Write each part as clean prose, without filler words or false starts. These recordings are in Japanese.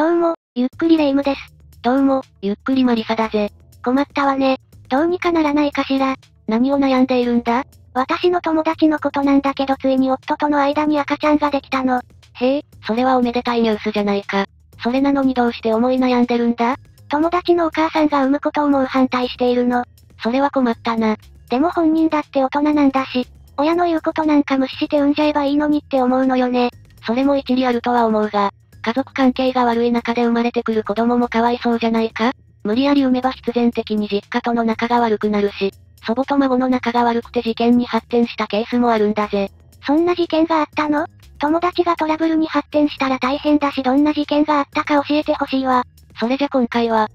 どうも、ゆっくりレ夢ムです。どうも、ゆっくりマリサだぜ。困ったわね。どうにかならないかしら。何を悩んでいるんだ？私の友達のことなんだけど、ついに夫との間に赤ちゃんができたの。へえ、それはおめでたいニュースじゃないか。それなのにどうして思い悩んでるんだ？友達のお母さんが産むことをもう反対しているの。それは困ったな。でも本人だって大人なんだし、親の言うことなんか無視して産んじゃえばいいのにって思うのよね。それも一理あるとは思うが、家族関係が悪い中で生まれてくる子供もかわいそうじゃないか？無理やり産めば必然的に実家との仲が悪くなるし、祖母と孫の仲が悪くて事件に発展したケースもあるんだぜ。そんな事件があったの？友達がトラブルに発展したら大変だし、どんな事件があったか教えてほしいわ。それじゃ今回は、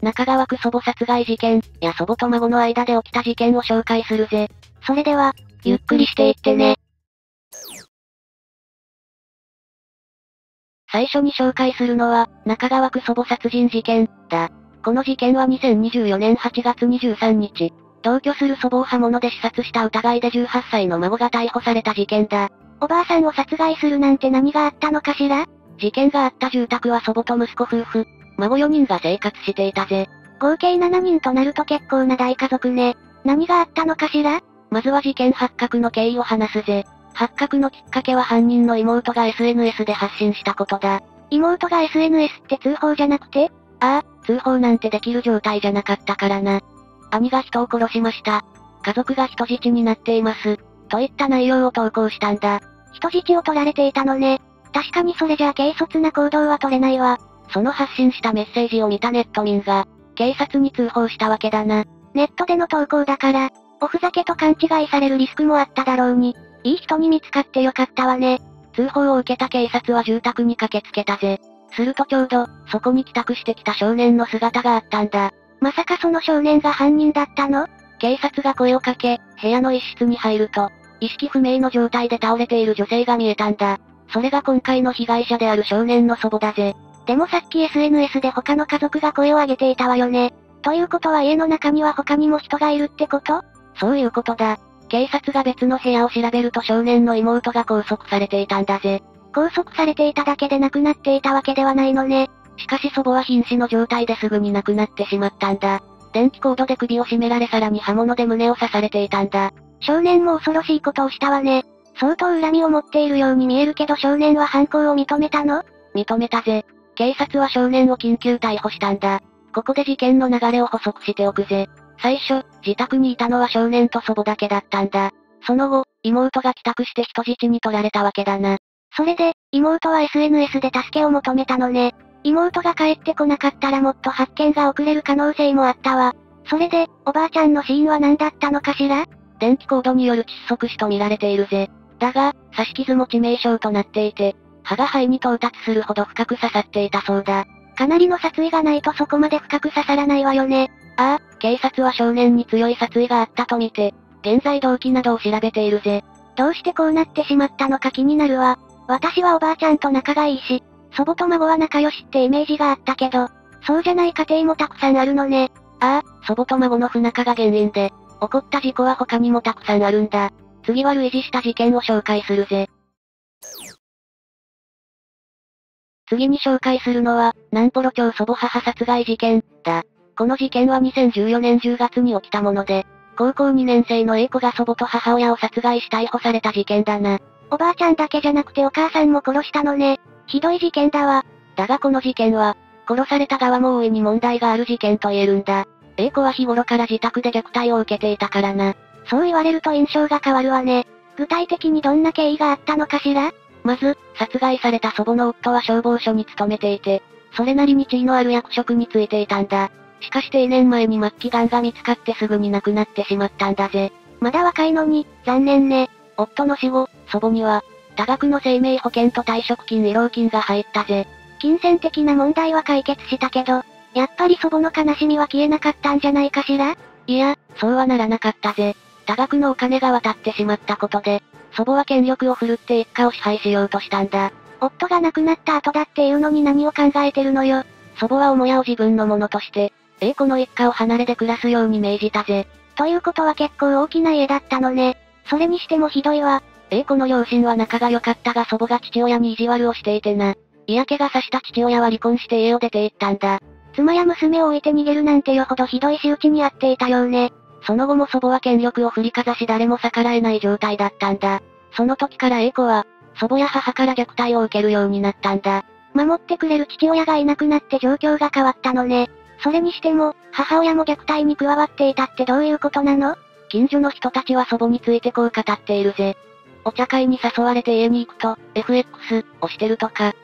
中川区祖母殺害事件や祖母と孫の間で起きた事件を紹介するぜ。それでは、ゆっくりしていってね。最初に紹介するのは、中川区祖母殺人事件だ。この事件は2024年8月23日、同居する祖母を刃物で刺殺した疑いで18歳の孫が逮捕された事件だ。おばあさんを殺害するなんて何があったのかしら？事件があった住宅は祖母と息子夫婦、孫4人が生活していたぜ。合計7人となると結構な大家族ね。何があったのかしら？まずは事件発覚の経緯を話すぜ。発覚のきっかけは犯人の妹が SNS で発信したことだ。妹が SNS って通報じゃなくて？ああ、通報なんてできる状態じゃなかったからな。兄が人を殺しました。家族が人質になっています。といった内容を投稿したんだ。人質を取られていたのね。確かにそれじゃあ軽率な行動は取れないわ。その発信したメッセージを見たネット民が、警察に通報したわけだな。ネットでの投稿だから、おふざけと勘違いされるリスクもあっただろうに。いい人に見つかってよかったわね。通報を受けた警察は住宅に駆けつけたぜ。するとちょうど、そこに帰宅してきた少年の姿があったんだ。まさかその少年が犯人だったの？警察が声をかけ、部屋の一室に入ると、意識不明の状態で倒れている女性が見えたんだ。それが今回の被害者である少年の祖母だぜ。でもさっき SNS で他の家族が声を上げていたわよね。ということは家の中には他にも人がいるってこと？そういうことだ。警察が別の部屋を調べると少年の妹が拘束されていたんだぜ。拘束されていただけで亡くなっていたわけではないのね。しかし祖母は瀕死の状態ですぐに亡くなってしまったんだ。電気コードで首を絞められ、さらに刃物で胸を刺されていたんだ。少年も恐ろしいことをしたわね。相当恨みを持っているように見えるけど、少年は犯行を認めたの？認めたぜ。警察は少年を緊急逮捕したんだ。ここで事件の流れを補足しておくぜ。最初、自宅にいたのは少年と祖母だけだったんだ。その後、妹が帰宅して人質に取られたわけだな。それで、妹は SNS で助けを求めたのね。妹が帰ってこなかったらもっと発見が遅れる可能性もあったわ。それで、おばあちゃんの死因は何だったのかしら？電気コードによる窒息死と見られているぜ。だが、刺し傷も致命傷となっていて、歯が肺に到達するほど深く刺さっていたそうだ。かなりの殺意がないとそこまで深く刺さらないわよね。ああ、警察は少年に強い殺意があったとみて、現在動機などを調べているぜ。どうしてこうなってしまったのか気になるわ。私はおばあちゃんと仲がいいし、祖母と孫は仲良しってイメージがあったけど、そうじゃない家庭もたくさんあるのね。ああ、祖母と孫の不仲が原因で、起こった事故は他にもたくさんあるんだ。次は類似した事件を紹介するぜ。次に紹介するのは、南幌町祖母母殺害事件だ。この事件は2014年10月に起きたもので、高校2年生の A 子が祖母と母親を殺害し逮捕された事件だな。おばあちゃんだけじゃなくてお母さんも殺したのね。ひどい事件だわ。だがこの事件は、殺された側も大いに問題がある事件と言えるんだ。A 子は日頃から自宅で虐待を受けていたからな。そう言われると印象が変わるわね。具体的にどんな経緯があったのかしら？まず、殺害された祖母の夫は消防署に勤めていて、それなりに地位のある役職に就いていたんだ。しかし定年前に末期癌が見つかってすぐに亡くなってしまったんだぜ。まだ若いのに、残念ね。夫の死後、祖母には、多額の生命保険と退職金慰労金が入ったぜ。金銭的な問題は解決したけど、やっぱり祖母の悲しみは消えなかったんじゃないかしら？いや、そうはならなかったぜ。多額のお金が渡ってしまったことで、祖母は権力を振るって一家を支配しようとしたんだ。夫が亡くなった後だっていうのに何を考えてるのよ。祖母は母親を自分のものとして、A子の一家を離れで暮らすように命じたぜ。ということは結構大きな家だったのね。それにしてもひどいわ。A子の両親は仲が良かったが、祖母が父親に意地悪をしていてな。嫌気がさした父親は離婚して家を出て行ったんだ。妻や娘を置いて逃げるなんてよほどひどい仕打ちにあっていたようね。その後も祖母は権力を振りかざし誰も逆らえない状態だったんだ。その時から A 子は、祖母や母から虐待を受けるようになったんだ。守ってくれる父親がいなくなって状況が変わったのね。それにしても、母親も虐待に加わっていたってどういうことなの？近所の人たちは祖母についてこう語っているぜ。お茶会に誘われて家に行くと、FX をしてるとか、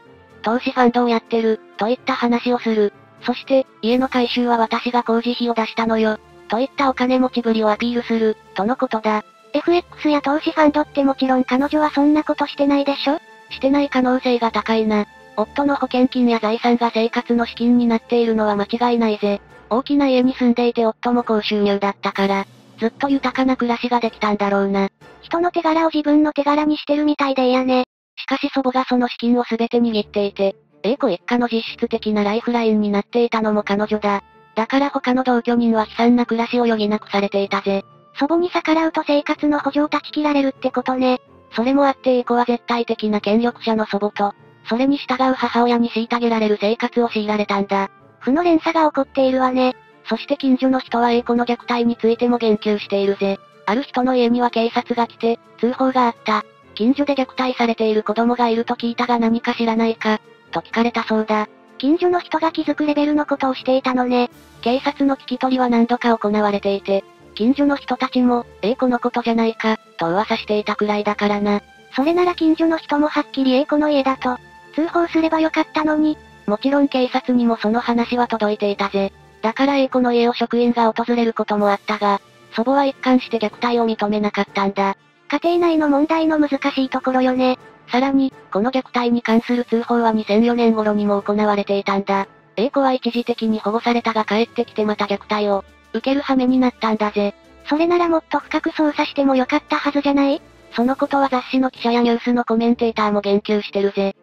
投資ファンドをやってる、といった話をする。そして、家の改修は私が工事費を出したのよ、といったお金持ちぶりをアピールする、とのことだ。FX や投資ファンドってもちろん彼女はそんなことしてないでしょ？してない可能性が高いな。夫の保険金や財産が生活の資金になっているのは間違いないぜ。大きな家に住んでいて夫も高収入だったから、ずっと豊かな暮らしができたんだろうな。人の手柄を自分の手柄にしてるみたいで嫌ね。しかし祖母がその資金を全て握っていて、A子一家の実質的なライフラインになっていたのも彼女だ。だから他の同居人は悲惨な暮らしを余儀なくされていたぜ。祖母に逆らうと生活の補助を断ち切られるってことね。それもあって A子は絶対的な権力者の祖母と、それに従う母親に虐げられる生活を強いられたんだ。負の連鎖が起こっているわね。そして近所の人は A 子の虐待についても言及しているぜ。ある人の家には警察が来て、通報があった。近所で虐待されている子供がいると聞いたが何か知らないか、と聞かれたそうだ。近所の人が気づくレベルのことをしていたのね。警察の聞き取りは何度か行われていて、近所の人たちも、A 子のことじゃないか、と噂していたくらいだからな。それなら近所の人もはっきり A 子の家だと、通報すればよかったのに。もちろん警察にもその話は届いていたぜ。だから A 子の家を職員が訪れることもあったが、祖母は一貫して虐待を認めなかったんだ。家庭内の問題の難しいところよね。さらに、この虐待に関する通報は2004年頃にも行われていたんだ。A 子は一時的に保護されたが帰ってきてまた虐待を受ける羽目になったんだぜ。それならもっと深く捜査してもよかったはずじゃない？そのことは雑誌の記者やニュースのコメンテーターも言及してるぜ。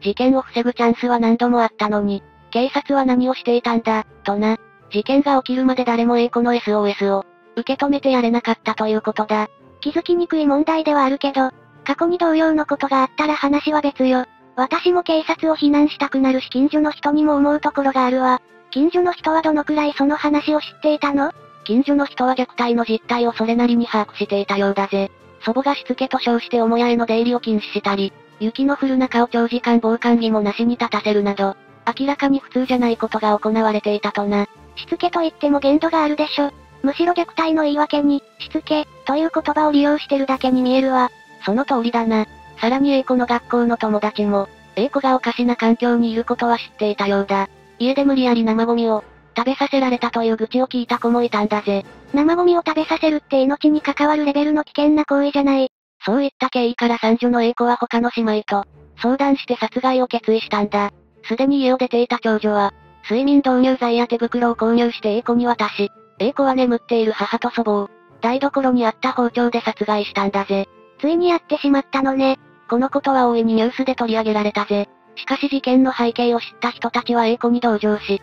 事件を防ぐチャンスは何度もあったのに、警察は何をしていたんだ、とな。事件が起きるまで誰も A 子の SOS を受け止めてやれなかったということだ。気づきにくい問題ではあるけど、過去に同様のことがあったら話は別よ。私も警察を非難したくなるし近所の人にも思うところがあるわ。近所の人はどのくらいその話を知っていたの？近所の人は虐待の実態をそれなりに把握していたようだぜ。祖母がしつけと称して母屋への出入りを禁止したり、雪の降る中を長時間防寒着もなしに立たせるなど、明らかに普通じゃないことが行われていたとな。しつけと言っても限度があるでしょ。むしろ虐待の言い訳に、しつけ、という言葉を利用してるだけに見えるわ。その通りだな。さらに A 子の学校の友達も、A 子がおかしな環境にいることは知っていたようだ。家で無理やり生ゴミを食べさせられたという愚痴を聞いた子もいたんだぜ。生ゴミを食べさせるって命に関わるレベルの危険な行為じゃない。そういった経緯から三女の A 子は他の姉妹と相談して殺害を決意したんだ。すでに家を出ていた長女は、睡眠導入剤や手袋を購入して A 子に渡し、A 子は眠っている母と祖母を、台所にあった包丁で殺害したんだぜ。ついにやってしまったのね。このことは大いにニュースで取り上げられたぜ。しかし事件の背景を知った人たちは A 子に同情し、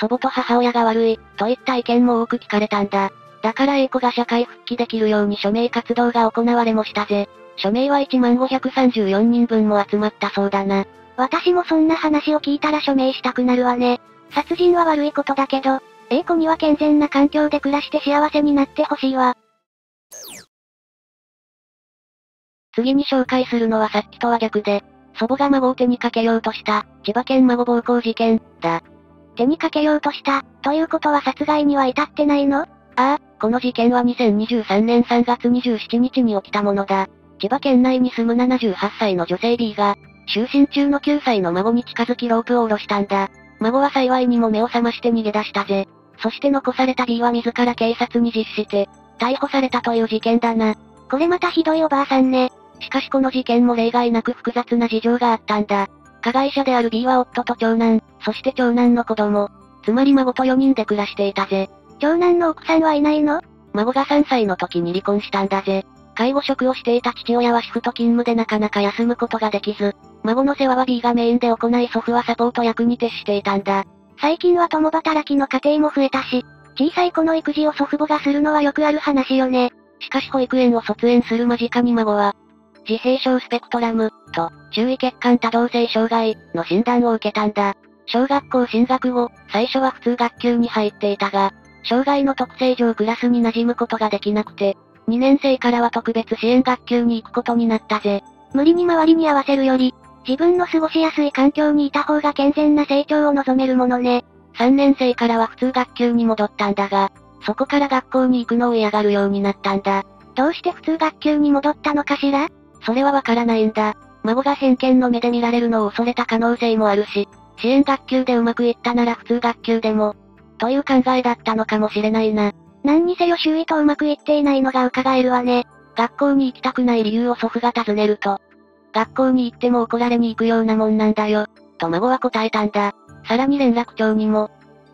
祖母と母親が悪い、といった意見も多く聞かれたんだ。だから A 子が社会復帰できるように署名活動が行われもしたぜ。署名は15,534人分も集まったそうだな。私もそんな話を聞いたら署名したくなるわね。殺人は悪いことだけど、A 子には健全な環境で暮らして幸せになってほしいわ。次に紹介するのはさっきとは逆で、祖母が孫を手にかけようとした、千葉県孫暴行事件、だ。手にかけようとした、ということは殺害には至ってないの？この事件は2023年3月27日に起きたものだ。千葉県内に住む78歳の女性 B が、就寝中の9歳の孫に近づきロープを下ろしたんだ。孫は幸いにも目を覚まして逃げ出したぜ。そして残された B は自ら警察に自首して、逮捕されたという事件だな。これまたひどいおばあさんね。しかしこの事件も例外なく複雑な事情があったんだ。加害者である B は夫と長男、そして長男の子供、つまり孫と4人で暮らしていたぜ。長男の奥さんはいないの？孫が3歳の時に離婚したんだぜ。介護職をしていた父親はシフト勤務でなかなか休むことができず、孫の世話は B がメインで行い祖父はサポート役に徹していたんだ。最近は共働きの家庭も増えたし、小さい子の育児を祖父母がするのはよくある話よね。しかし保育園を卒園する間近に孫は、自閉症スペクトラムと注意欠陥多動性障害の診断を受けたんだ。小学校進学後、最初は普通学級に入っていたが、障害の特性上クラスに馴染むことができなくて、2年生からは特別支援学級に行くことになったぜ。無理に周りに合わせるより、自分の過ごしやすい環境にいた方が健全な成長を望めるものね。3年生からは普通学級に戻ったんだが、そこから学校に行くのを嫌がるようになったんだ。どうして普通学級に戻ったのかしら？それはわからないんだ。孫が偏見の目で見られるのを恐れた可能性もあるし、支援学級でうまくいったなら普通学級でも、という考えだったのかもしれないな。何にせよ周囲とうまくいっていないのが伺えるわね。学校に行きたくない理由を祖父が尋ねると、学校に行っても怒られに行くようなもんなんだよ、と孫は答えたんだ。さらに連絡帳にも、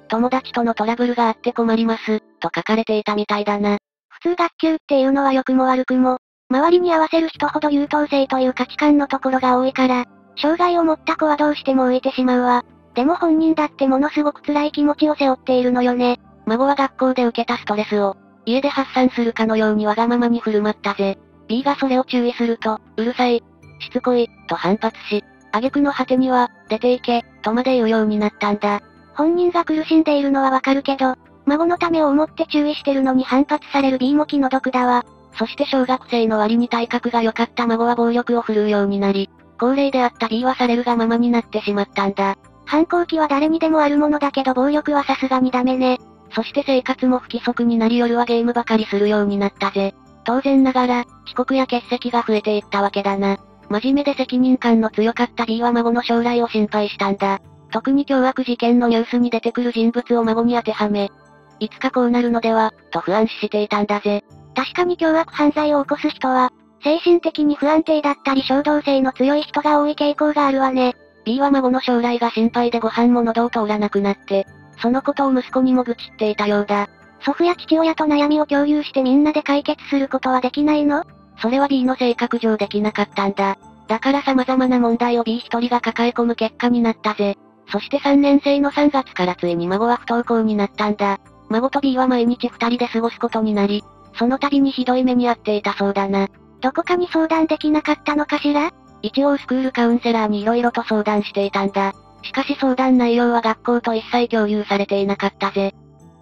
友達とのトラブルがあって困ります、と書かれていたみたいだな。普通学級っていうのは良くも悪くも、周りに合わせる人ほど優等生という価値観のところが多いから、障害を持った子はどうしても浮いてしまうわ。でも本人だってものすごく辛い気持ちを背負っているのよね。孫は学校で受けたストレスを、家で発散するかのようにわがままに振る舞ったぜ。B がそれを注意すると、うるさい、しつこい、と反発し、挙句の果てには、出て行け、とまで言うようになったんだ。本人が苦しんでいるのはわかるけど、孫のためを思って注意してるのに反発される B も気の毒だわ。そして小学生の割に体格が良かった孫は暴力を振るうようになり、高齢であった B はされるがままになってしまったんだ。反抗期は誰にでもあるものだけど暴力はさすがにダメね。そして生活も不規則になり夜はゲームばかりするようになったぜ。当然ながら、遅刻や欠席が増えていったわけだな。真面目で責任感の強かった B は孫の将来を心配したんだ。特に凶悪事件のニュースに出てくる人物を孫に当てはめ、いつかこうなるのでは、と不安視していたんだぜ。確かに凶悪犯罪を起こす人は、精神的に不安定だったり衝動性の強い人が多い傾向があるわね。B は孫の将来が心配でご飯も喉を通らなくなって、そのことを息子にも愚痴っていたようだ。祖父や父親と悩みを共有してみんなで解決することはできないの？それは B の性格上できなかったんだ。だから様々な問題を B 一人が抱え込む結果になったぜ。そして3年生の3月からついに孫は不登校になったんだ。孫と B は毎日2人で過ごすことになり、その度にひどい目に遭っていたそうだな。どこかに相談できなかったのかしら？一応スクールカウンセラーに色々と相談していたんだ。しかし相談内容は学校と一切共有されていなかったぜ。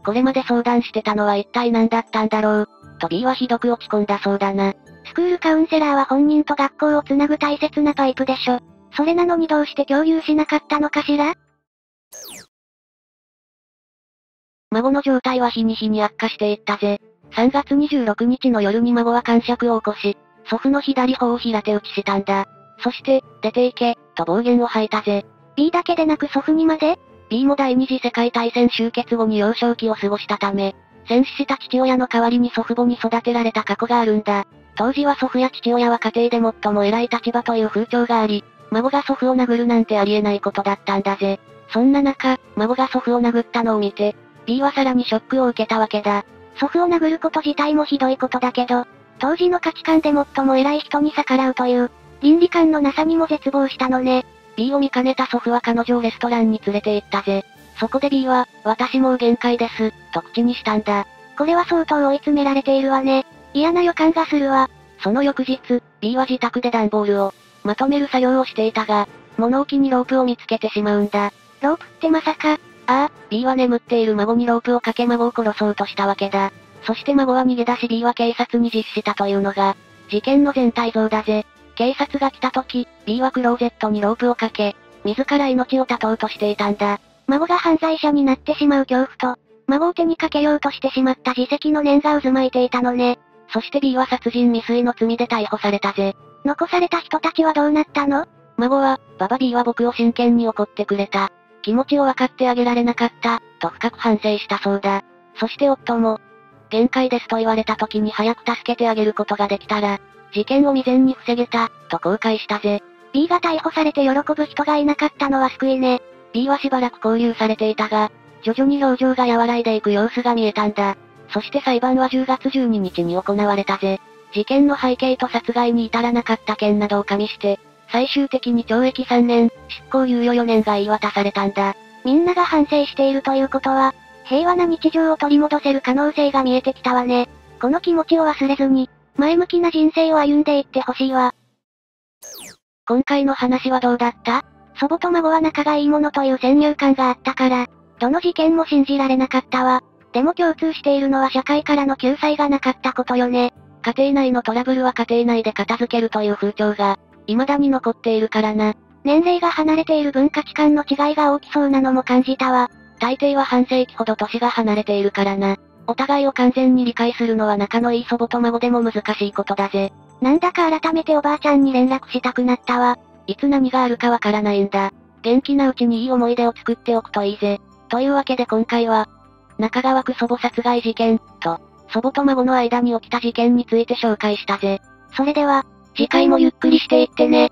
これまで相談してたのは一体何だったんだろう、と B はひどく落ち込んだそうだな。スクールカウンセラーは本人と学校をつなぐ大切なパイプでしょ。それなのにどうして共有しなかったのかしら？孫の状態は日に日に悪化していったぜ。3月26日の夜に孫は癇癪を起こし、祖父の左頬を平手打ちしたんだ。そして、出て行け、と暴言を吐いたぜ。B だけでなく祖父にまで？ B も第二次世界大戦終結後に幼少期を過ごしたため、戦死した父親の代わりに祖父母に育てられた過去があるんだ。当時は祖父や父親は家庭で最も偉い立場という風潮があり、孫が祖父を殴るなんてありえないことだったんだぜ。そんな中、孫が祖父を殴ったのを見て、B はさらにショックを受けたわけだ。祖父を殴ること自体もひどいことだけど、当時の価値観で最も偉い人に逆らうという、倫理観のなさにも絶望したのね。B を見かねた祖父は彼女をレストランに連れて行ったぜ。そこで B は、私もう限界です、と口にしたんだ。これは相当追い詰められているわね。嫌な予感がするわ。その翌日、B は自宅で段ボールを、まとめる作業をしていたが、物置にロープを見つけてしまうんだ。ロープってまさか？B は眠っている孫にロープをかけ孫を殺そうとしたわけだ。そして孫は逃げ出し B は警察に自首したというのが、事件の全体像だぜ。警察が来た時、B はクローゼットにロープをかけ、自ら命を絶とうとしていたんだ。孫が犯罪者になってしまう恐怖と、孫を手にかけようとしてしまった自責の念が渦巻いていたのね。そして B は殺人未遂の罪で逮捕されたぜ。残された人たちはどうなったの？孫は、ババ B は僕を真剣に怒ってくれた。気持ちを分かってあげられなかった、と深く反省したそうだ。そして夫も、限界ですと言われた時に早く助けてあげることができたら、事件を未然に防げた、と後悔したぜ。B が逮捕されて喜ぶ人がいなかったのは救いね。B はしばらく勾留されていたが、徐々に表情が和らいでいく様子が見えたんだ。そして裁判は10月12日に行われたぜ。事件の背景と殺害に至らなかった件などを加味して、最終的に懲役3年、執行猶予4年が言い渡されたんだ。みんなが反省しているということは、平和な日常を取り戻せる可能性が見えてきたわね。この気持ちを忘れずに、前向きな人生を歩んでいってほしいわ。今回の話はどうだった？祖母と孫は仲がいいものという先入観があったから、どの事件も信じられなかったわ。でも共通しているのは社会からの救済がなかったことよね。家庭内のトラブルは家庭内で片付けるという風潮が、未だに残っているからな。年齢が離れている分価値観の違いが大きそうなのも感じたわ。大抵は半世紀ほど年が離れているからな。お互いを完全に理解するのは仲のいい祖母と孫でも難しいことだぜ。なんだか改めておばあちゃんに連絡したくなったわ。いつ何があるかわからないんだ。元気なうちにいい思い出を作っておくといいぜ。というわけで今回は、中川区祖母殺害事件と、祖母と孫の間に起きた事件について紹介したぜ。それでは、次回もゆっくりしていってね。